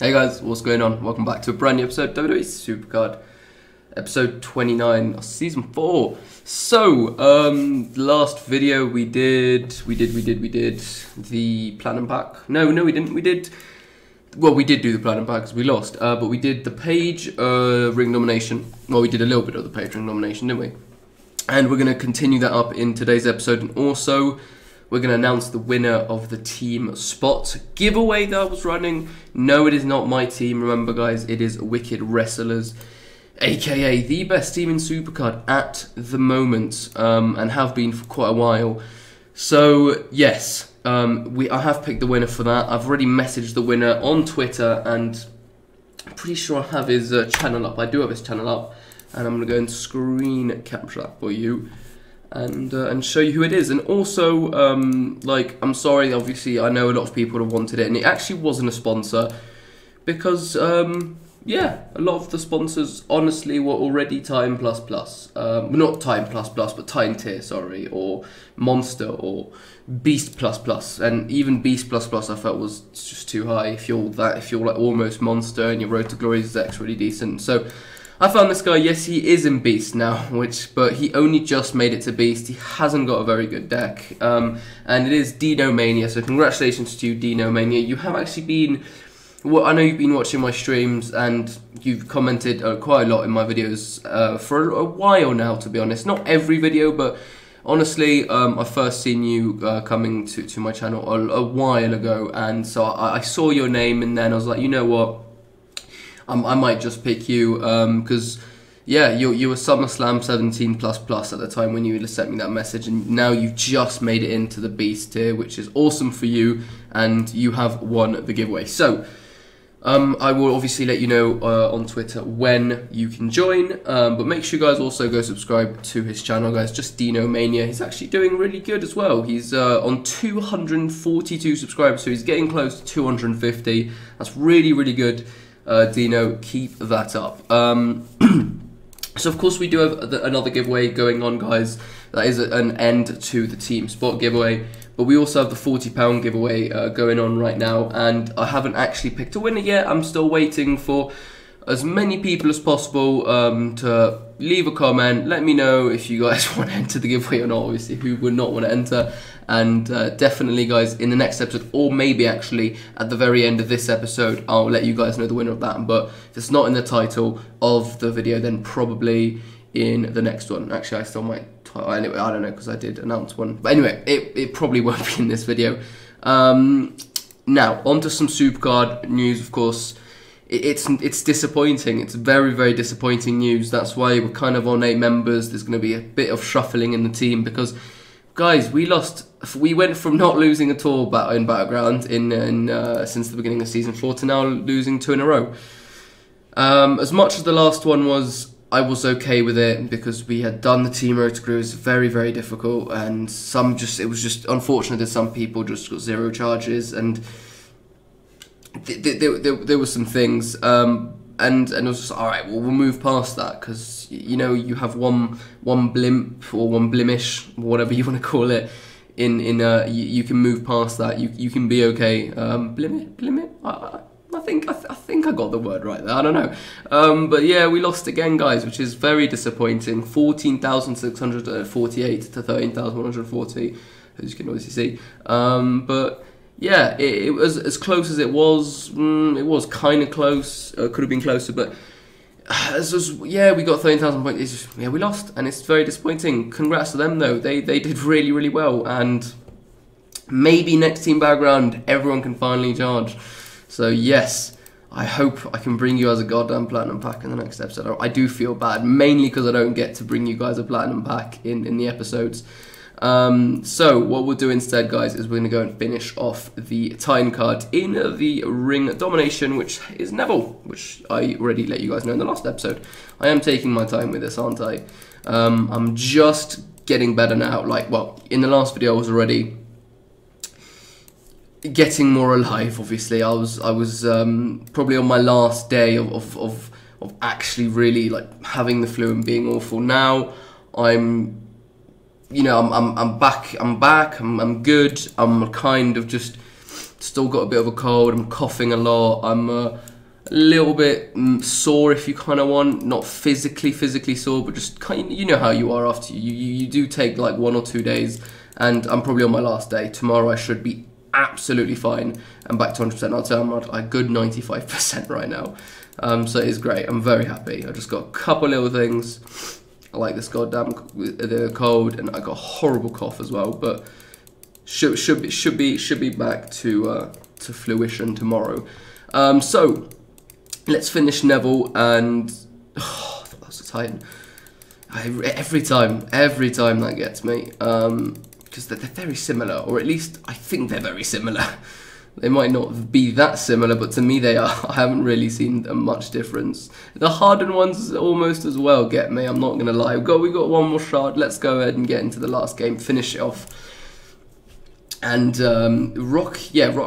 Hey guys, what's going on? Welcome back to a brand new episode, WWE Supercard, episode 29, season 4. So, last video we did the Platinum Pack. No, we didn't. We did do the Platinum Pack because we lost, but we did the Paige ring nomination. Well, we did a little bit of the Paige ring nomination, didn't we? And we're going to continue that up in today's episode, and also we're going to announce the winner of the team spot giveaway that I was running. No, it is not my team. Remember, guys, it is Wicked Wrestlers, aka the best team in Supercard at the moment, and have been for quite a while. So, yes, I have picked the winner for that. I've already messaged the winner on Twitter, and I'm pretty sure I have his channel up. I do have his channel up, and I'm going to go and screen capture that for you. And show you who it is. And also, like, I'm sorry, obviously, I know a lot of people have wanted it, and it actually wasn't a sponsor, because, yeah, a lot of the sponsors, honestly, were already Time Plus Plus. Not Time Plus Plus, but Time Tier, sorry, or Monster, or Beast Plus Plus. And even Beast Plus Plus, I felt, was just too high. If you're, like, almost Monster, and your Road to Glory is actually really decent. So I found this guy. Yes, he is in Beast now, but he only just made it to Beast. He hasn't got a very good deck, and it is Dino Mania. So congratulations to you, Dino Mania. You have actually been, well, I know you've been watching my streams, and you've commented quite a lot in my videos for a while now, to be honest. Not every video, but honestly, I first seen you coming to my channel a while ago, and so I saw your name, and then I was like, you know what? I might just pick you, because, yeah, you were SummerSlam 17++ at the time when you sent me that message, and now you've just made it into the Beast tier, which is awesome for you, and you have won the giveaway. So, I will obviously let you know on Twitter when you can join, but make sure you guys also go subscribe to his channel, guys. Just Dino Mania. He's actually doing really good as well. He's on 242 subscribers, so he's getting close to 250. That's really, really good. Dino, keep that up. So of course we do have another giveaway going on, guys. That is an end to the team spot giveaway, but we also have the £40 giveaway going on right now, and I haven't actually picked a winner yet. I'm still waiting for as many people as possible to leave a comment. Let me know if you guys want to enter the giveaway or not. Obviously, who would not want to enter? And definitely, guys, in the next episode, or maybe actually at the very end of this episode, I'll let you guys know the winner of that. But if it's not in the title of the video, then probably in the next one. Actually, I still might. Anyway, I don't know, because I did announce one. But anyway, it probably won't be in this video. Now, onto some Supercard news, of course. It's disappointing. It's very, very disappointing news. That's why we're kind of on 8 members. There's going to be a bit of shuffling in the team because, guys, we lost. We went from not losing at all in Battleground since the beginning of Season 4 to now losing 2 in a row. As much as the last one was, I was okay with it because we had done the team road to crew. It was very, very difficult, and it was just unfortunate that some people just got 0 charges and. There were some things, and I was just, all right, well, we'll move past that, because, you know, you have one blimp, or one blimish, whatever you want to call it, you can move past that, you can be okay. Blimit? I think I got the word right there, I don't know. But yeah, we lost again, guys, which is very disappointing. 14,648 to 13,140, as you can obviously see, but yeah, it was as close as it was. It was kind of close. Could have been closer, but yeah, we got 13,000 points. It's just, yeah, we lost, and it's very disappointing. Congrats to them, though. They did really, really well, and maybe next team background, everyone can finally charge. So yes, I hope I can bring you as a goddamn Platinum Pack in the next episode. I do feel bad, mainly because I don't get to bring you guys a Platinum Pack in the episodes. So what we'll do instead, guys, is we're going to go and finish off the time card in the ring domination, which is Neville, which I already let you guys know in the last episode. I am taking my time with this, aren't I? I'm just getting better now. Like, well, in the last video I was already getting more alive, obviously. I was probably on my last day of actually really, like, having the flu and being awful. Now I'm, you know, I'm back. I'm good. I'm kind of just still got a bit of a cold, I'm coughing a lot, I'm a little bit sore if you kind of want, not physically sore, but just kind of, you know how you are after you do take like 1 or 2 days, and I'm probably on my last day. Tomorrow I should be absolutely fine and back to 100%. I'll say I'm at a good 95% right now. So it is great. I'm very happy. I just got a couple little things. I like this goddamn cold, and I got a horrible cough as well. But should be back to fruition tomorrow. So let's finish Neville, and oh, that was a Titan. Every time that gets me, because they're very similar, or at least I think they're very similar. They might not be that similar, but to me they are. I haven't really seen much difference. The hardened ones almost as well get me, I'm not going to lie. We got one more shard, let's go ahead and get into the last game, finish it off. And Rock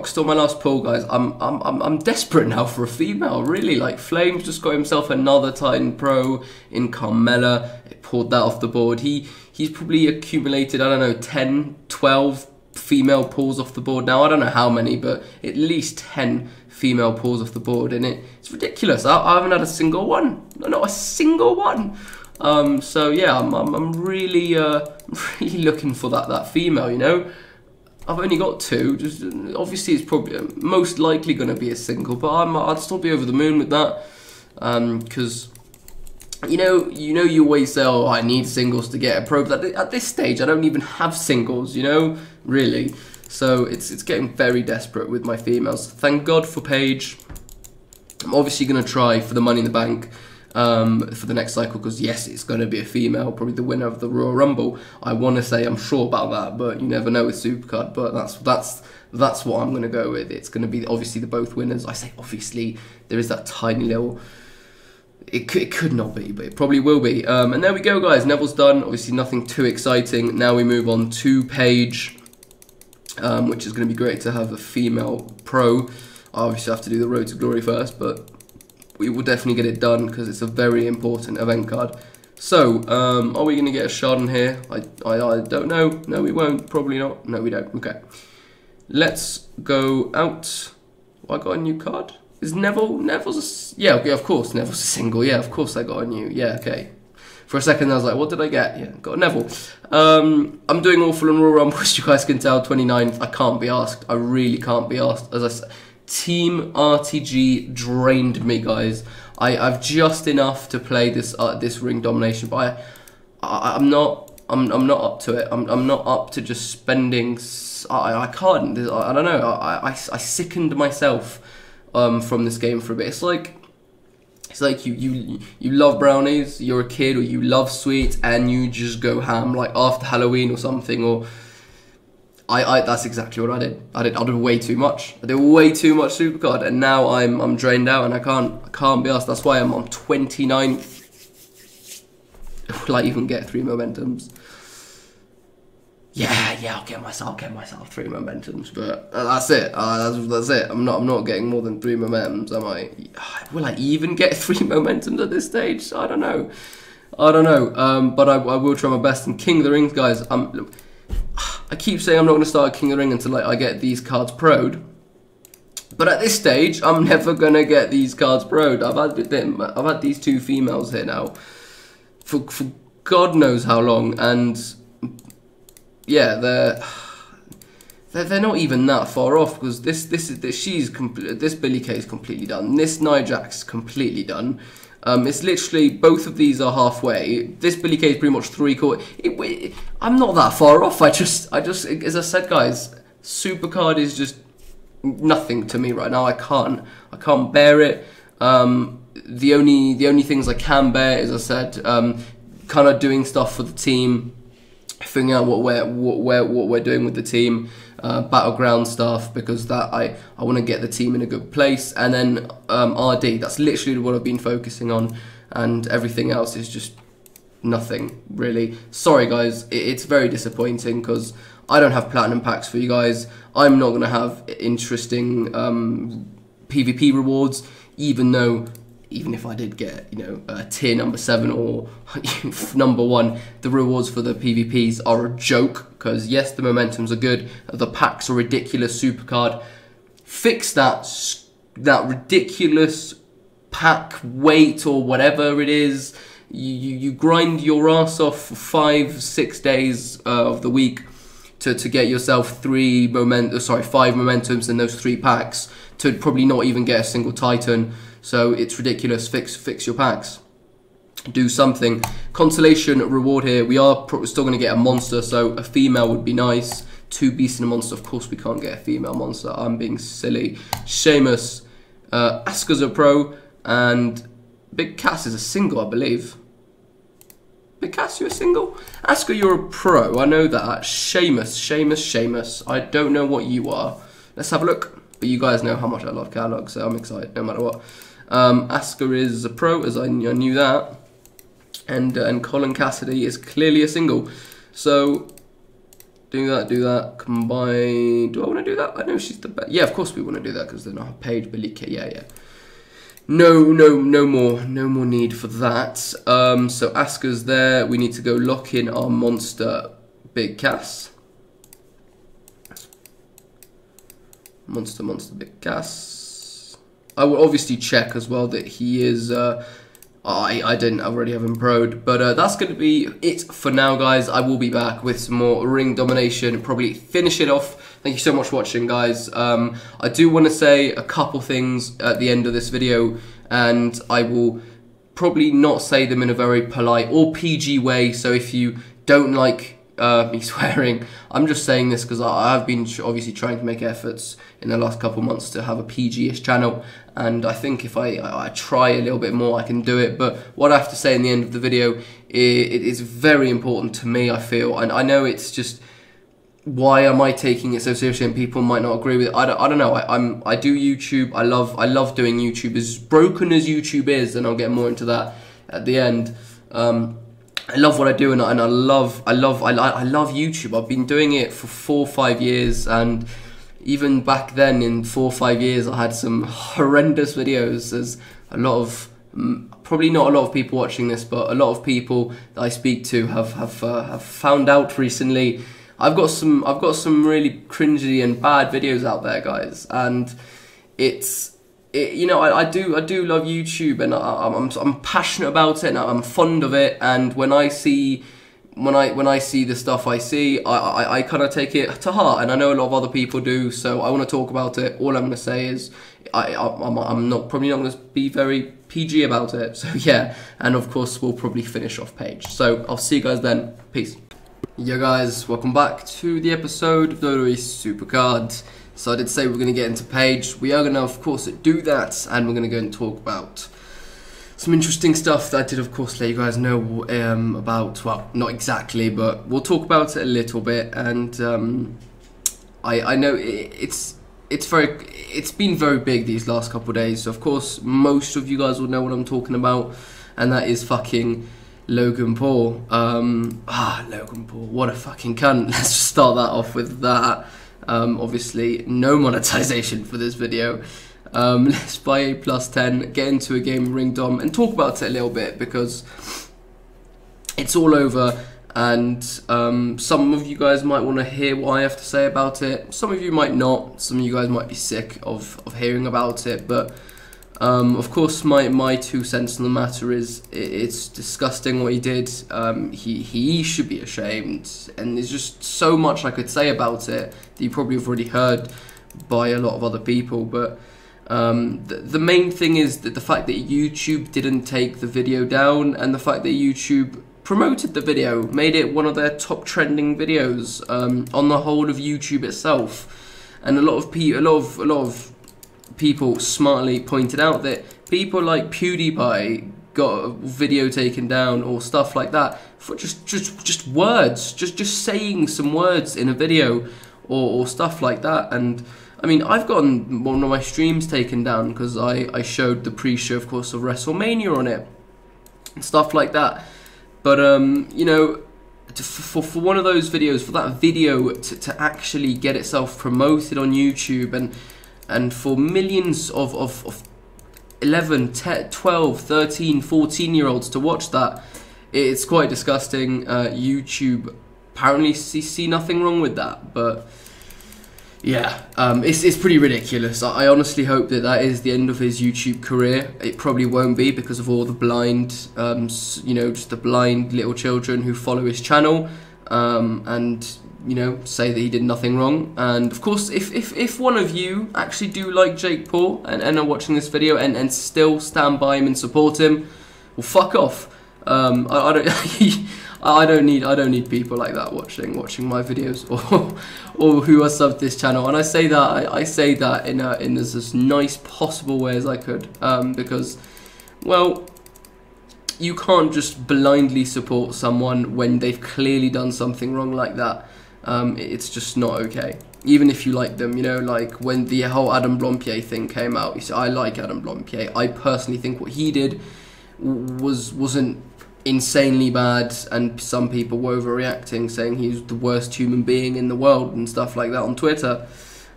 stole my last pull, guys. I'm desperate now for a female, really. Like, Flames just got himself another Titan Pro in Carmella. It pulled that off the board. He's probably accumulated, I don't know, 10, 12 female pulls off the board now. I don't know how many, but at least 10 female pulls off the board, and it's ridiculous. I haven't had a single one. No, not a single one. So yeah, I'm really looking for that female, you know. I've only got 2. Just, obviously, it's probably most likely going to be a single, but I'd still be over the moon with that, because you know, you always say, "Oh, I need singles to get a pro," but at this stage, I don't even have singles, you know, really. So it's getting very desperate with my females. Thank God for Paige. I'm obviously going to try for the Money in the Bank. For the next cycle, because yes, it's going to be a female, probably the winner of the Royal Rumble. I want to say I'm sure about that, but you never know with Supercard. But that's what I'm going to go with. It's going to be obviously the both winners. I say obviously, there is that tiny little. It could not be, but it probably will be. And there we go, guys. Neville's done. Obviously, nothing too exciting. Now we move on to Paige, which is going to be great to have a female pro. I obviously have to do the Road to Glory first, but. We will definitely get it done because it's a very important event card. So, are we going to get a shard in here? I don't know. No, we won't. Probably not. No, we don't. Okay. Let's go out. Oh, I got a new card. Is Neville? Neville's a... Yeah, okay, of course. Neville's a single. Yeah, of course I got a new. Yeah, okay. For a second, I was like, what did I get? Yeah, got a Neville. I'm doing awful and Royal Rumble, as you guys can tell. 29th. I can't be asked. I really can't be asked. As I said... Team RTG drained me, guys. I've just enough to play this ring domination, but I'm not up to it. I'm not up to just spending. I can't. I don't know. I sickened myself from this game for a bit. It's like you love brownies. You're a kid, or you love sweets, and you just go ham like after Halloween or something, or. That's exactly what I did. I did way too much. I did way too much Supercard, and now I'm drained out, and I can't be arsed. That's why I'm on 29th. Will I even get 3 momentums? Yeah, I'll get myself 3 momentums, but that's it. That's it. I'm not getting more than 3 momentums. Am I? Will I even get 3 momentums at this stage? I don't know. But I will try my best and King of the Rings, guys. Look, I keep saying I'm not going to start King of the Ring until I get these cards pro'd. But at this stage, I'm never going to get these cards pro'd. I've had these 2 females here now for God knows how long, and yeah, they're not even that far off, because this Billie Kay is completely done. This Nia Jax is completely done. It's literally, both of these are halfway. This Billie Kay is pretty much three-quarter. I'm not that far off. I just, as I said, guys, Supercard is just nothing to me right now. I can't bear it. The only things I can bear, as I said, kind of doing stuff for the team, figuring out what we're doing with the team. Battleground stuff, because that I want to get the team in a good place, and then RD, that's literally what I've been focusing on, and everything else is just nothing really. Sorry guys, it's very disappointing because I don't have platinum packs for you guys. I'm not going to have interesting PvP rewards, even if I did get, you know, tier number 7 or number 1, the rewards for the PvPs are a joke, because yes, the momentums are good, the packs are ridiculous, Supercard, fix that ridiculous pack weight or whatever it is. You grind your ass off for 5-6 days of the week to get yourself 5 momentums in those 3 packs to probably not even get a single Titan. So it's ridiculous. Fix your packs. Do something. Consolation reward here. We are still going to get a monster, so a female would be nice. 2 beasts and a monster. Of course we can't get a female monster. I'm being silly. Sheamus. Asuka's a pro. And Big Cass is a single, I believe. Big Cass, you're a single? Asuka, you're a pro. I know that. Sheamus. I don't know what you are. Let's have a look. But you guys know how much I love catalogs, so I'm excited no matter what. Asuka is a pro, as I knew that. And Colin Cassidy is clearly a single. So, do that, combine. Do I want to do that? I know she's the best. Yeah, of course we want to do that because they're not Paige, Billie Kay. Yeah. No more need for that. So Asuka's there. We need to go lock in our monster, Big Cass. Monster, Big Cass. I will obviously check as well that he is. I didn't. I already have him pro'd, but that's going to be it for now, guys. I will be back with some more ring domination. Probably finish it off. Thank you so much for watching, guys. I do want to say a couple things at the end of this video, and I will probably not say them in a very polite or PG way. So if you don't like me swearing, I'm just saying this because I've been obviously trying to make efforts in the last couple months to have a PG-ish channel, and I think if I try a little bit more I can do it. But what I have to say in the end of the video, it is very important to me, I feel, and I know it's just, why am I taking it so seriously and people might not agree with it? I don't know. I do YouTube. I love doing YouTube, as broken as YouTube is, and I'll get more into that at the end. I love what I do, and I love YouTube. I've been doing it for 4 or 5 years, and even back then, in 4 or 5 years, I had some horrendous videos. There's a lot of, probably not a lot of people watching this, but a lot of people that I speak to have found out recently. I've got some really cringy and bad videos out there, guys, and you know, I do love YouTube, and I'm passionate about it, and I'm fond of it. And when I see the stuff I see, I kind of take it to heart, and I know a lot of other people do. So I want to talk about it. All I'm going to say is I'm probably not going to be very PG about it. So yeah, and of course we'll probably finish off Paige. So I'll see you guys then. Peace. Yeah, guys, welcome back to the episode of WWE Supercard. So I did say we're going to get into Paige. We are going to, of course, do that, and we're going to go and talk about some interesting stuff that I did, of course, let you guys know about. Well, not exactly, but we'll talk about it a little bit. And I know it's been very big these last couple of days. So of course, most of you guys will know what I'm talking about, and that is fucking Logan Paul. Logan Paul, what a fucking cunt. Let's just start that off with that. Obviously, no monetization for this video. Let's buy a +10, get into a game, ring dom, and talk about it a little bit because it's all over. And some of you guys might want to hear what I have to say about it. Some of you might not. Some of you guys might be sick of hearing about it. But of course, my 2 cents on the matter is it's disgusting what he did. He should be ashamed, and there's just so much I could say about it that you probably have already heard by a lot of other people. But the main thing is that the fact that YouTube didn't take the video down, and the fact that YouTube promoted the video, made it one of their top trending videos on the whole of YouTube itself, and a lot of people smartly pointed out that people like PewDiePie got a video taken down or stuff like that for just words, just saying some words in a video or stuff like that. And I mean, I've gotten one of my streams taken down because I showed the pre-show, of course, of WrestleMania on it and stuff like that. But you know, for one of those videos, for that video to actually get itself promoted on YouTube, and for millions of 11, 10, 12, 13, 14-year-olds to watch that, it's quite disgusting. YouTube apparently see nothing wrong with that, but Yeah, it's pretty ridiculous. I honestly hope that that is the end of his YouTube career. It probably won't be because of all the blind, you know, just the blind little children who follow his channel, and you know, say that he did nothing wrong. And of course, if one of you actually do like Jake Paul and are watching this video and still stand by him and support him, well, fuck off. I don't. I don't need people like that watching my videos or who are subbed this channel. And I say that I say that in as nice possible way as I could, because, well, you can't just blindly support someone when they've clearly done something wrong like that. It's just not okay. Even if you like them, you know, like when the whole Adam Blompier thing came out, you say, I like Adam Blompier. I personally think what he did wasn't insanely bad, and some people were overreacting, saying he's the worst human being in the world and stuff like that on Twitter.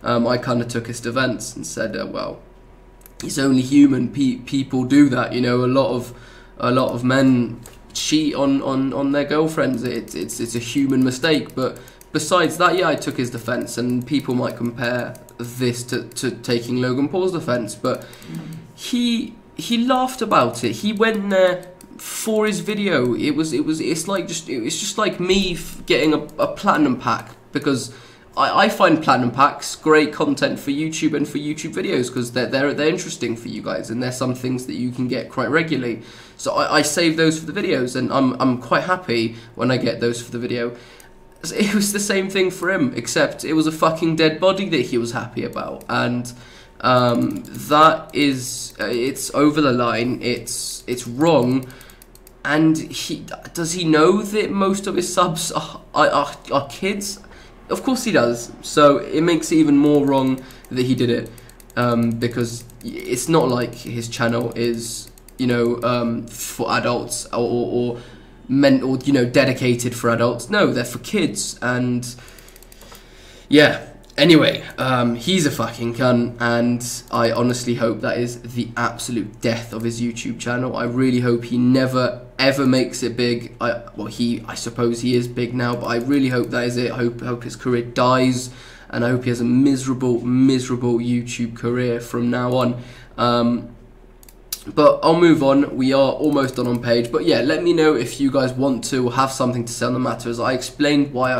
I kind of took his defense and said, well, he's only human. People do that, you know. A lot of men cheat on their girlfriends. It's a human mistake. But besides that, yeah, I took his defense, and people might compare this to taking Logan Paul's defense, but he laughed about it. He went there for his video. It's just like me getting a platinum pack, because I find platinum packs great content for YouTube and for YouTube videos, because they're interesting for you guys, and there's some things that you can get quite regularly. So I save those for the videos, and I'm quite happy when I get those for the video. It was the same thing for him, except it was a fucking dead body that he was happy about, and that is, it's over the line. It's wrong. And does he know that most of his subs are kids? Of course he does. So it makes it even more wrong that he did it, because it's not like his channel is, you know, for adults or meant, or, you know, dedicated for adults. No, they're for kids. And yeah. Anyway, he's a fucking cunt, and I honestly hope that is the absolute death of his YouTube channel. I really hope he never, ever makes it big. I suppose he is big now, but I really hope that is it. I hope his career dies, and I hope he has a miserable, miserable YouTube career from now on. But I'll move on. We are almost done on Paige. But yeah, let me know if you guys want to or have something to say on the matter, as I explained why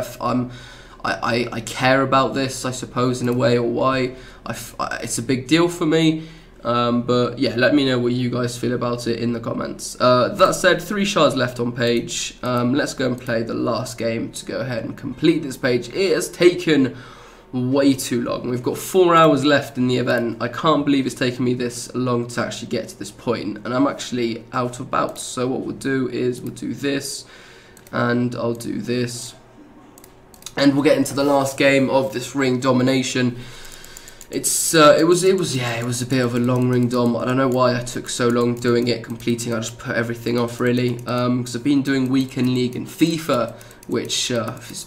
I care about this, I suppose, in a way, or why it's a big deal for me. But yeah, let me know what you guys feel about it in the comments. That said, 3 shards left on Paige. Let's go and play the last game to go ahead and complete this Paige. It has taken way too long. We've got 4 hours left in the event. I can't believe it's taken me this long to actually get to this point, and I'm actually out of bouts. So what we'll do is we'll do this, and I'll do this. And we'll get into the last game of this ring domination. It was a bit of a long ring dom. I don't know why I took so long doing it, completing. I just put everything off, really, because I've been doing weekend league and FIFA, which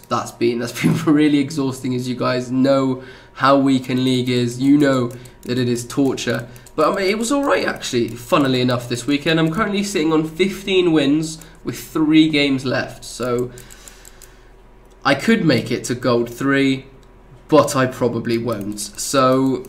that's been really exhausting, as you guys know how weekend league is. You know that it is torture. But I mean, it was alright, actually, funnily enough, this weekend. I'm currently sitting on 15 wins with 3 games left, so I could make it to gold 3, but I probably won't. So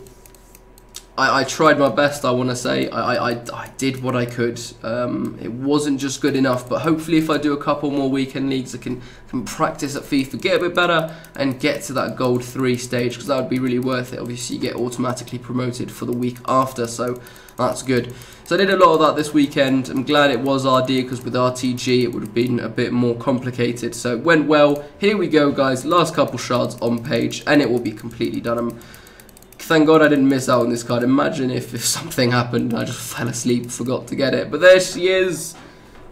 I tried my best, I want to say. I did what I could. It wasn't just good enough, but hopefully if I do a couple more weekend leagues, I can practice at FIFA, get a bit better, and get to that gold 3 stage, because that would be really worth it. Obviously, you get automatically promoted for the week after, so that's good. So I did a lot of that this weekend. I'm glad it was RD, because with RTG it would have been a bit more complicated. So it went well. Here we go, guys. Last couple shards on Paige, and it will be completely done. Thank God I didn't miss out on this card. Imagine if something happened and I just fell asleep, forgot to get it. But there she is,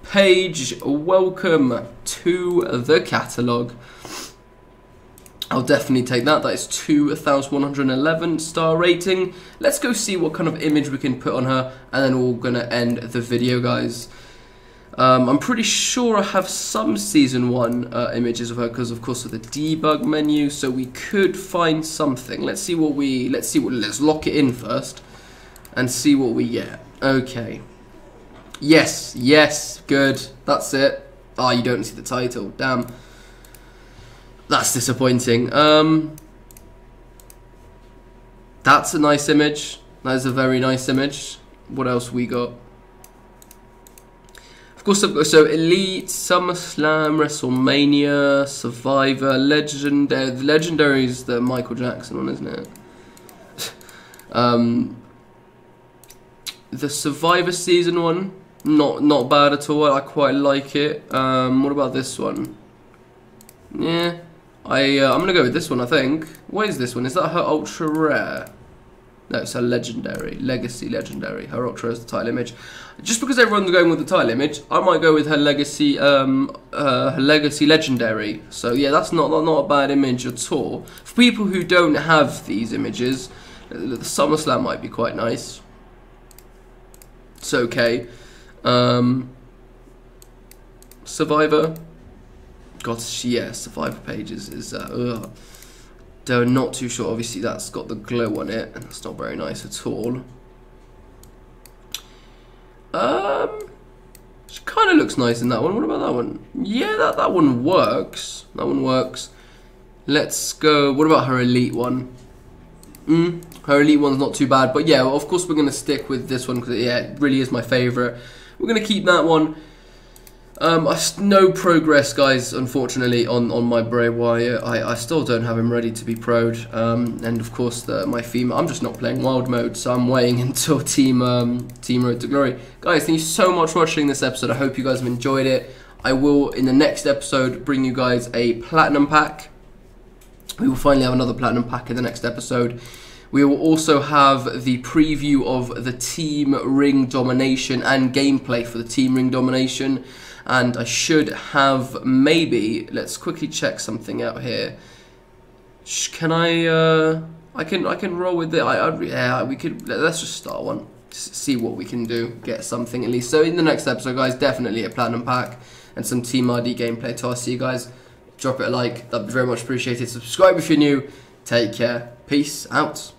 Paige. Welcome to the catalogue. I'll definitely take that. That is 2,111 star rating. Let's go see what kind of image we can put on her, and then we're going to end the video, guys. I'm pretty sure I have some Season 1 images of her, because, of course, of the debug menu, so we could find something. Let's see what we... Let's lock it in first and see what we get. Okay. Yes. Yes. Good. That's it. Ah, you don't see the title. Damn. That's disappointing. That's a nice image. That is a very nice image. What else we got? Of course, I've got, so Elite, SummerSlam, WrestleMania, Survivor, Legendary. The Legendary is the Michael Jackson one, isn't it? The Survivor Season one, not bad at all. I quite like it. What about this one? Yeah, I'm gonna go with this one. I think. What is this one? Is that her ultra rare? No, it's her legendary, legacy legendary. Her ultra is the title image. Just because everyone's going with the title image, I might go with her legacy legendary. So yeah, that's not a bad image at all. For people who don't have these images, the SummerSlam might be quite nice. It's okay. Survivor. God, yeah, Survivor Paige is ugh. They're not too sure. Obviously, that's got the glow on it, and that's not very nice at all. She kind of looks nice in that one. What about that one? Yeah, that one works. That one works. Let's go. What about her Elite one? Her Elite one's not too bad, but yeah, well, of course we're gonna stick with this one because yeah, it really is my favorite. We're gonna keep that one. No progress, guys, unfortunately, on my Bray Wyatt. I still don't have him ready to be pro'd. And of course, my female. I'm just not playing wild mode, so I'm waiting until Team Road to Glory. Guys, thank you so much for watching this episode. I hope you guys have enjoyed it. I will, in the next episode, bring you guys a Platinum Pack. We will finally have another Platinum Pack in the next episode. We will also have the preview of the Team Ring Domination and gameplay for the Team Ring Domination. And I should have maybe, let's quickly check something out here. Can I can roll with it. Yeah, we could, let's just start one. Just see what we can do, get something at least. So in the next episode, guys, definitely a Platinum Pack and some Team RD gameplay. Till I see you guys, drop it a like. That'd be very much appreciated. Subscribe if you're new. Take care. Peace out.